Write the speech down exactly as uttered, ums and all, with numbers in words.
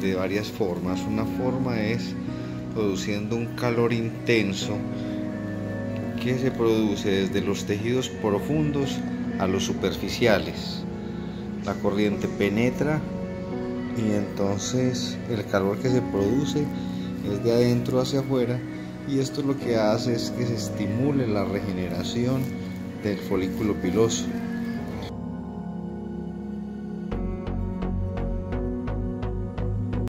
de varias formas. Una forma es produciendo un calor intenso que se produce desde los tejidos profundos a los superficiales. La corriente penetra y entonces el calor que se produce es de adentro hacia afuera, y esto lo que hace es que se estimule la regeneración del folículo piloso.